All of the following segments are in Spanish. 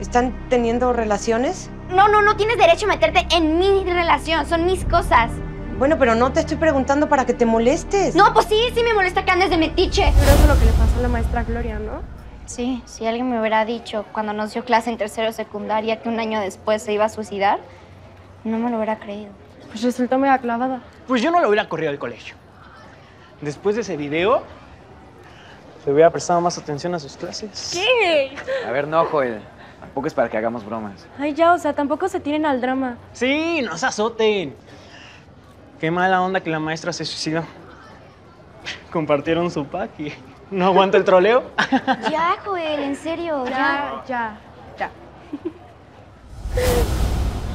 ¿Están teniendo relaciones? No tienes derecho a meterte en mi relación, son mis cosas. Bueno, pero no te estoy preguntando para que te molestes. No, pues sí me molesta que andes de metiche. Pero eso es lo que le pasó a la maestra Gloria, ¿no? Sí, si alguien me hubiera dicho cuando nos dio clase en tercero secundaria que un año después se iba a suicidar, no me lo hubiera creído. Pues resultó mega clavada. Pues yo no lo hubiera corrido al colegio. Después de ese video, se hubiera prestado más atención a sus clases. ¿Qué? A ver, no, Joel. Tampoco es para que hagamos bromas. Ay, ya, o sea, tampoco se tiren al drama. Sí, no se azoten. Qué mala onda que la maestra se suicidó. Compartieron su pack y no aguanta el troleo. Ya, Joel, en serio, ya.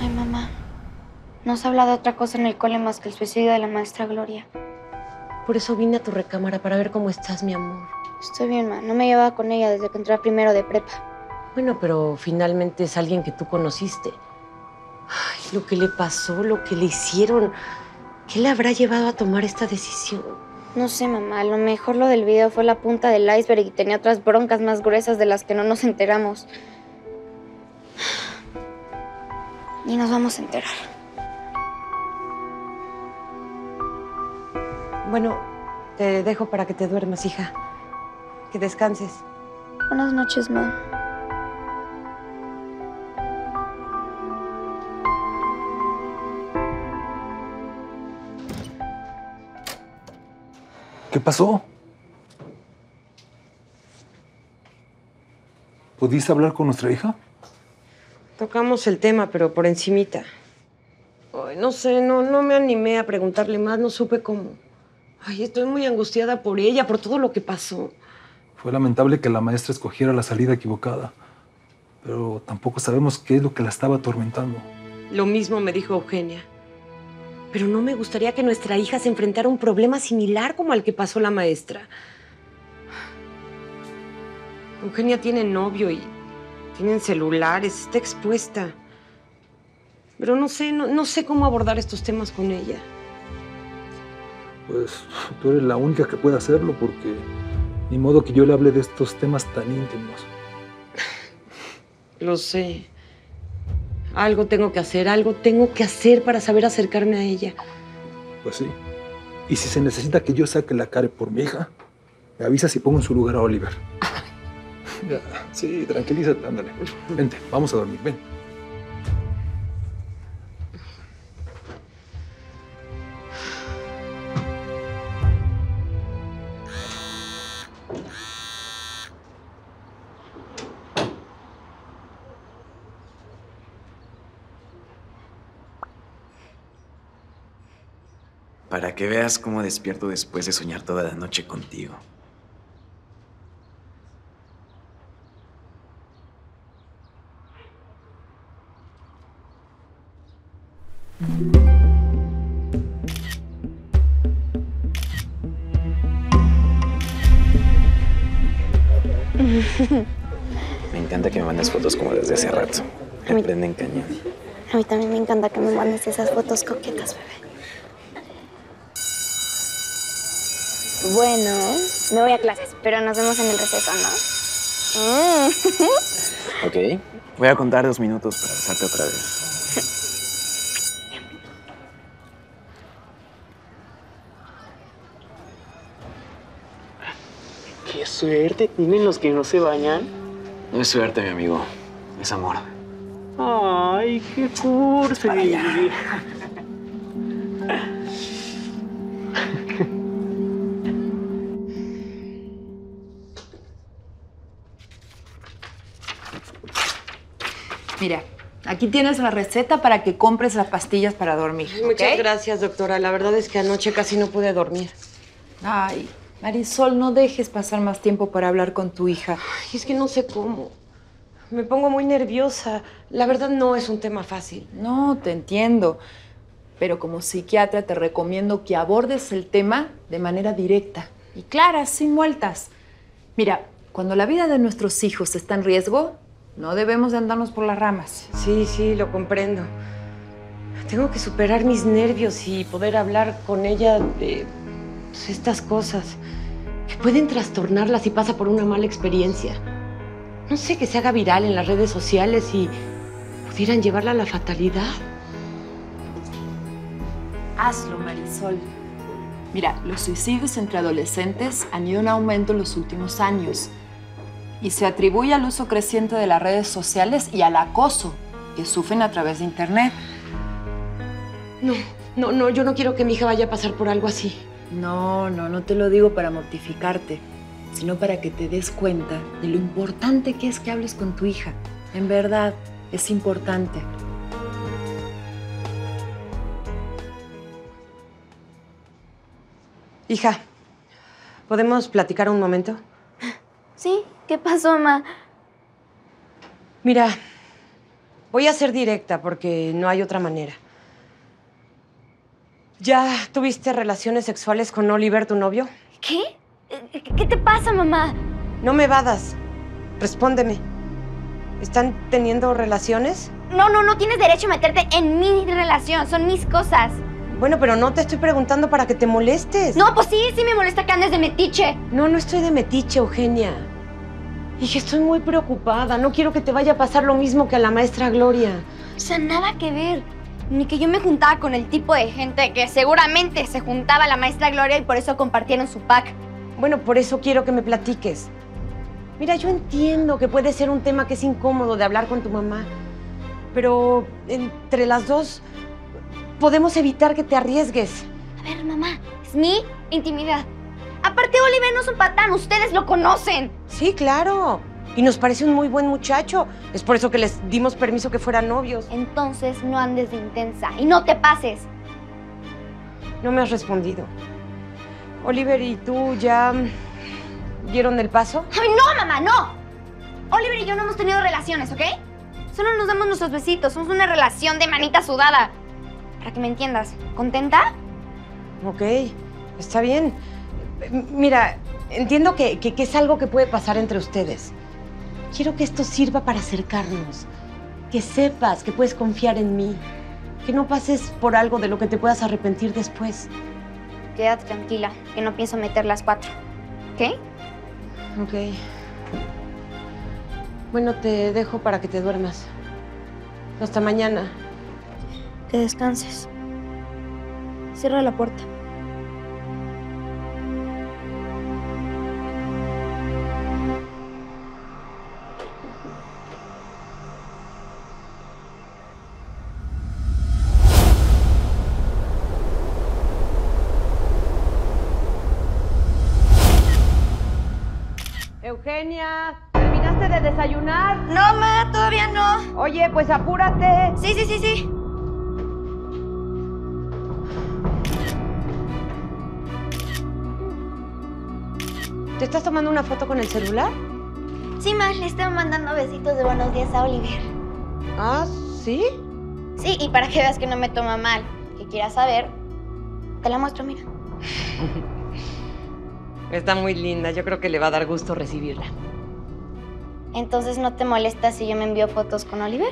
Ay, mamá. No se habla de otra cosa en el cole más que el suicidio de la maestra Gloria. Por eso vine a tu recámara, para ver cómo estás, mi amor. Estoy bien, ma. No me llevaba con ella desde que entré a primero de prepa. Bueno, pero finalmente es alguien que tú conociste. Ay, lo que le pasó, lo que le hicieron... ¿Qué le habrá llevado a tomar esta decisión? No sé, mamá. A lo mejor lo del video fue la punta del iceberg y tenía otras broncas más gruesas de las que no nos enteramos. Ni nos vamos a enterar. Bueno, te dejo para que te duermas, hija. Que descanses. Buenas noches, mamá. ¿Qué pasó? ¿Pudiste hablar con nuestra hija? Tocamos el tema, pero por encimita. Ay, no sé, no me animé a preguntarle más, no supe cómo. Ay, estoy muy angustiada por ella, por todo lo que pasó. Fue lamentable que la maestra escogiera la salida equivocada, pero tampoco sabemos qué es lo que la estaba atormentando. Lo mismo me dijo Eugenia. Pero no me gustaría que nuestra hija se enfrentara a un problema similar como al que pasó la maestra. Eugenia tiene novio y tienen celulares, está expuesta. Pero no sé cómo abordar estos temas con ella. Pues tú eres la única que puede hacerlo porque ni modo que yo le hable de estos temas tan íntimos. Lo sé. Algo tengo que hacer para saber acercarme a ella. Pues sí. Y si se necesita que yo saque la cara por mi hija, me avisas y pongo en su lugar a Oliver. Ya, sí, tranquilízate, ándale. Vente, vamos a dormir, ven. Para que veas cómo despierto después de soñar toda la noche contigo. Me encanta que me mandes fotos como desde hace rato. Me prenden cañón. A mí también me encanta que me mandes esas fotos coquetas, bebé. Bueno, me voy a clases, pero nos vemos en el receso, ¿no? Ok, voy a contar 2 minutos para besarte otra vez. Qué suerte tienen los que no se bañan. No es suerte, mi amigo. Es amor. Ay, qué cursi. Mira, aquí tienes la receta para que compres las pastillas para dormir. ¿Okay? Muchas gracias, doctora. La verdad es que anoche casi no pude dormir. Ay, Marisol, no dejes pasar más tiempo para hablar con tu hija. Ay, es que no sé cómo. Me pongo muy nerviosa. La verdad no es un tema fácil. No, te entiendo. Pero como psiquiatra te recomiendo que abordes el tema de manera directa y clara, sin vueltas. Mira, cuando la vida de nuestros hijos está en riesgo, no debemos de andarnos por las ramas. Sí, lo comprendo. Tengo que superar mis nervios y poder hablar con ella de pues, estas cosas que pueden trastornarla si pasa por una mala experiencia. No sé, que se haga viral en las redes sociales y pudieran llevarla a la fatalidad. Hazlo, Marisol. Mira, los suicidios entre adolescentes han ido en aumento en los últimos años y se atribuye al uso creciente de las redes sociales y al acoso que sufren a través de Internet. No, yo no quiero que mi hija vaya a pasar por algo así. No te lo digo para mortificarte, sino para que te des cuenta de lo importante que es que hables con tu hija. En verdad, es importante. Hija, ¿podemos platicar un momento? Sí, ¿qué pasó, ma? Mira, voy a ser directa porque no hay otra manera. ¿Ya tuviste relaciones sexuales con Oliver, tu novio? ¿Qué? ¿Qué te pasa, mamá? No me evadas. Respóndeme. ¿Están teniendo relaciones? No tienes derecho a meterte en mi relación. Son mis cosas. Bueno, pero no te estoy preguntando para que te molestes. No, pues sí me molesta que andes de metiche. No estoy de metiche, Eugenia. Hija, estoy muy preocupada. No quiero que te vaya a pasar lo mismo que a la maestra Gloria. O sea, nada que ver. Ni que yo me juntaba con el tipo de gente que seguramente se juntaba a la maestra Gloria y por eso compartieron su pack. Bueno, por eso quiero que me platiques. Mira, yo entiendo que puede ser un tema que es incómodo de hablar con tu mamá, pero entre las dos podemos evitar que te arriesgues. A ver, mamá, es mi intimidad. Aparte, Oliver no es un patán, ustedes lo conocen. Sí, claro. Y nos parece un muy buen muchacho. Es por eso que les dimos permiso que fueran novios. Entonces no andes de intensa y no te pases. No me has respondido. Oliver y tú ya dieron el paso. ¡Ay, no, mamá, no! Oliver y yo no hemos tenido relaciones, ¿ok? Solo nos damos nuestros besitos. Somos una relación de manita sudada. Para que me entiendas. ¿Contenta? Ok, está bien. Mira, entiendo que es algo que puede pasar entre ustedes. Quiero que esto sirva para acercarnos, que sepas que puedes confiar en mí, que no pases por algo de lo que te puedas arrepentir después. Quédate tranquila, que no pienso meter las 4, ¿ok? Ok. Bueno, te dejo para que te duermas. Hasta mañana. Que descanses. Cierra la puerta. Eugenia, ¿terminaste de desayunar? No, ma, todavía no. Oye, pues apúrate. Sí. ¿Te estás tomando una foto con el celular? Sí, ma, le estoy mandando besitos de buenos días a Oliver. ¿Ah, sí? Sí, y para que veas que no me toma mal, que quieras saber, te la muestro, mira. Está muy linda. Yo creo que le va a dar gusto recibirla. ¿Entonces no te molesta si yo me envío fotos con Oliver?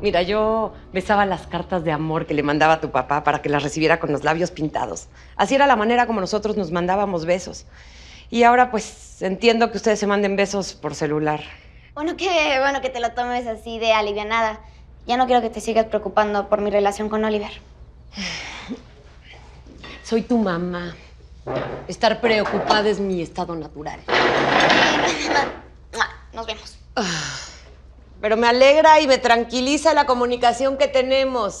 Mira, yo besaba las cartas de amor que le mandaba a tu papá para que las recibiera con los labios pintados. Así era la manera como nosotros nos mandábamos besos. Y ahora, pues, entiendo que ustedes se manden besos por celular. Bueno que te lo tomes así de alivianada. Ya no quiero que te sigas preocupando por mi relación con Oliver. Soy tu mamá. Estar preocupada es mi estado natural. Nos vemos. Pero me alegra y me tranquiliza la comunicación que tenemos.